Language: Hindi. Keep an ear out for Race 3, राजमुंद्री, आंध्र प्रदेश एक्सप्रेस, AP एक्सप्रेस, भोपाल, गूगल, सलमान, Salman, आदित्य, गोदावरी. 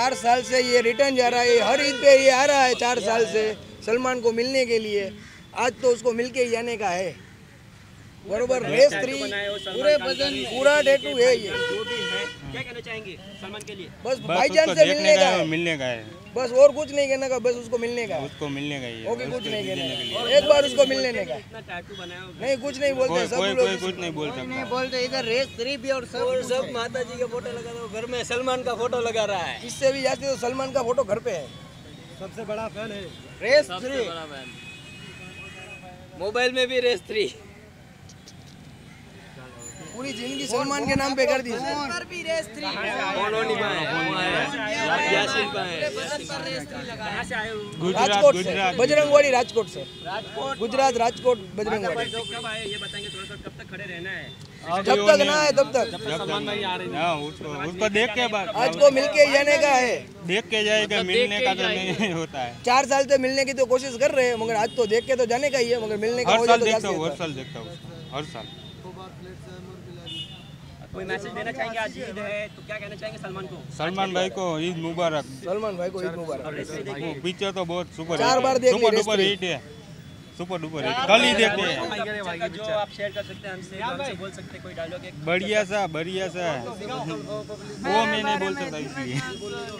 चार साल से ये रिटर्न जा रहा है, हर ईद पे ये आ रहा है 4 साल से सलमान को मिलने के लिए। आज तो उसको मिलके ही आने का है। बरोबर, रेस 3 पूरे वजन पूरा टैटू है ये। क्या कहना चाहेंगे सलमान के लिए? बस भाईजान से मिलने का है बस, और कुछ नहीं कहना का। बस उसको मिलने का है, कुछ नहीं कहना। एक बार उसको मिलने का। नहीं, कुछ नहीं बोलते, सब नहीं बोलते। इधर रेस 3 भी और सब माता जी का फोटो लगा रहा है, घर में सलमान का फोटो लगा रहा है। इससे भी जाते तो सलमान का फोटो घर पे है। सबसे बड़ा फैन है रेस 3, मोबाइल में भी रेस 3। पूरी जिंदगी सलमान के नाम पे कर दी। राजकोट जब तक ना है तब तक उसको देख के आज को मिल के जाने का है। देख के जाएगा, मिलने का तो नहीं होता है। 4 साल से मिलने की तो कोशिश कर रहे हैं, मगर आज तो देख के तो जाने का ही है। मगर मिलने का हर साल देखता हूँ। कोई मैसेज देना चाहेंगे? आज ईद है तो क्या कहना चाहेंगे सलमान को? सलमान भाई को ईद मुबारक। सलमान भाई को ईद मुबारक। पिक्चर तो बहुत सुपर डुपर हिट है। कल ही देखते हैं। जो आप शेयर कर सकते हैं हमसे बोल सकते हैं कोई डायलॉग, बढ़िया सा। वो मैं नहीं बोल सकता इसलिए।